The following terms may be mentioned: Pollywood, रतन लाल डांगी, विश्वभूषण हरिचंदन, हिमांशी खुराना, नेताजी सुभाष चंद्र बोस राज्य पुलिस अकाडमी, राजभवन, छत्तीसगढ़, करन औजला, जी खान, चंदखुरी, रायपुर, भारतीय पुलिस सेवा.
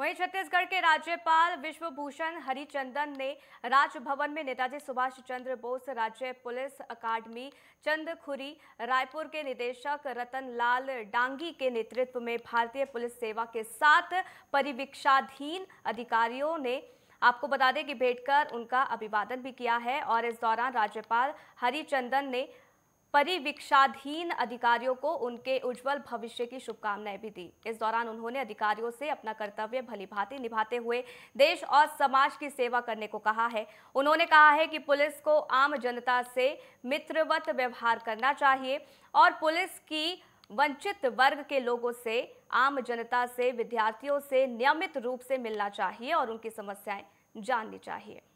वहीं छत्तीसगढ़ के राज्यपाल विश्वभूषण हरिचंदन ने राजभवन में नेताजी सुभाष चंद्र बोस राज्य पुलिस अकाडमी चंदखुरी रायपुर के निदेशक रतन लाल डांगी के नेतृत्व में भारतीय पुलिस सेवा के साथ परिवीक्षाधीन अधिकारियों ने, आपको बता दें कि, भेंट कर उनका अभिवादन भी किया है। और इस दौरान राज्यपाल हरिचंदन ने परिवीक्षाधीन अधिकारियों को उनके उज्जवल भविष्य की शुभकामनाएं भी दी। इस दौरान उन्होंने अधिकारियों से अपना कर्तव्य भलीभांति निभाते हुए देश और समाज की सेवा करने को कहा है। उन्होंने कहा है कि पुलिस को आम जनता से मित्रवत व्यवहार करना चाहिए और पुलिस की वंचित वर्ग के लोगों से, आम जनता से, विद्यार्थियों से नियमित रूप से मिलना चाहिए और उनकी समस्याएं जाननी चाहिए।